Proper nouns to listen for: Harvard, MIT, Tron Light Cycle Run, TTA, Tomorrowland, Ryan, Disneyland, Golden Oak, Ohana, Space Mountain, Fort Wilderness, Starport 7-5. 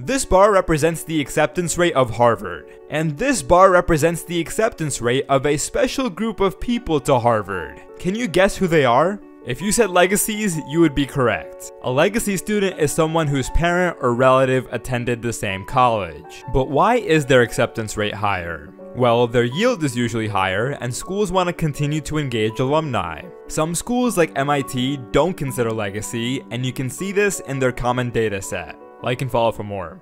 This bar represents the acceptance rate of Harvard, and this bar represents the acceptance rate of a special group of people to Harvard. Can you guess who they are? If you said legacies, you would be correct. A legacy student is someone whose parent or relative attended the same college. But why is their acceptance rate higher? Well, their yield is usually higher, and schools want to continue to engage alumni. Some schools like MIT don't consider legacy, and you can see this in their common data set. Like and follow for more.